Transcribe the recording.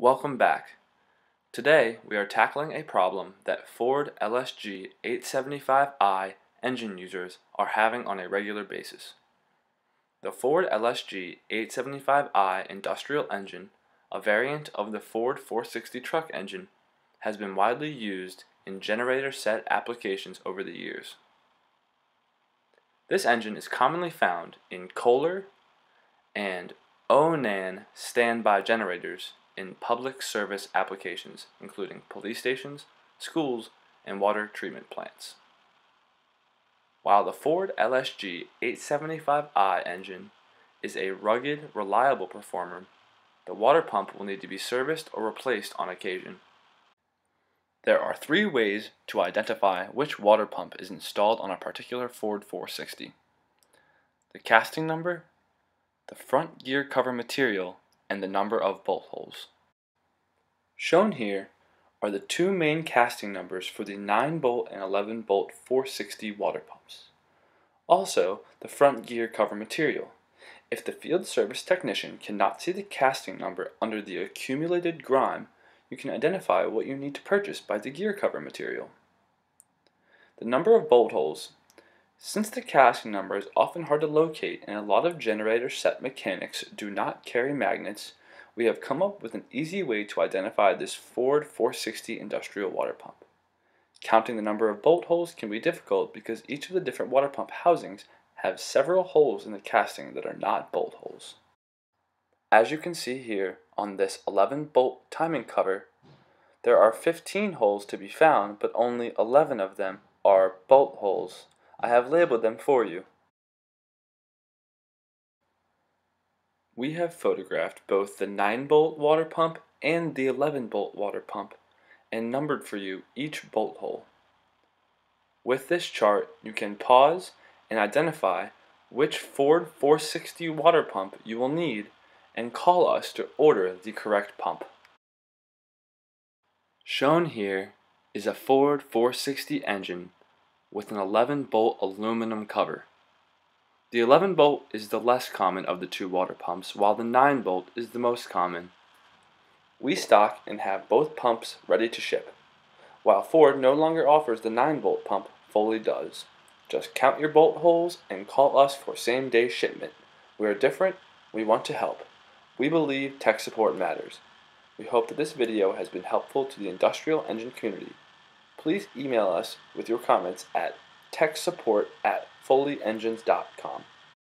Welcome back. Today we are tackling a problem that Ford LSG 875i engine users are having on a regular basis. The Ford LSG 875i industrial engine, a variant of the Ford 460 truck engine, has been widely used in generator set applications over the years. This engine is commonly found in Kohler and Onan standby generators in public service applications, including police stations, schools, and water treatment plants. While the Ford LSG 875i engine is a rugged, reliable performer, the water pump will need to be serviced or replaced on occasion. There are three ways to identify which water pump is installed on a particular Ford 460. The casting number, the front gear cover material, and the number of bolt holes. Shown here are the two main casting numbers for the 9-bolt and 11-bolt 460 water pumps. Also, the front gear cover material. If the field service technician cannot see the casting number under the accumulated grime, you can identify what you need to purchase by the gear cover material. The number of bolt holes. Since the casting number is often hard to locate and a lot of generator set mechanics do not carry magnets, we have come up with an easy way to identify this Ford 460 industrial water pump. Counting the number of bolt holes can be difficult because each of the different water pump housings have several holes in the casting that are not bolt holes. As you can see here on this 11-bolt timing cover, there are 15 holes to be found, but only 11 of them are bolt holes. I have labeled them for you. We have photographed both the 9-bolt water pump and the 11-bolt water pump and numbered for you each bolt hole. With this chart, you can pause and identify which Ford 460 water pump you will need and call us to order the correct pump. Shown here is a Ford 460 engine with an 11-bolt aluminum cover. The 11-bolt is the less common of the two water pumps, while the 9-bolt is the most common. We stock and have both pumps ready to ship. While Ford no longer offers the 9-bolt pump, Foley does. Just count your bolt holes and call us for same-day shipment. We are different. We want to help. We believe tech support matters. We hope that this video has been helpful to the industrial engine community. Please email us with your comments at techsupport@FoleyEngines.com.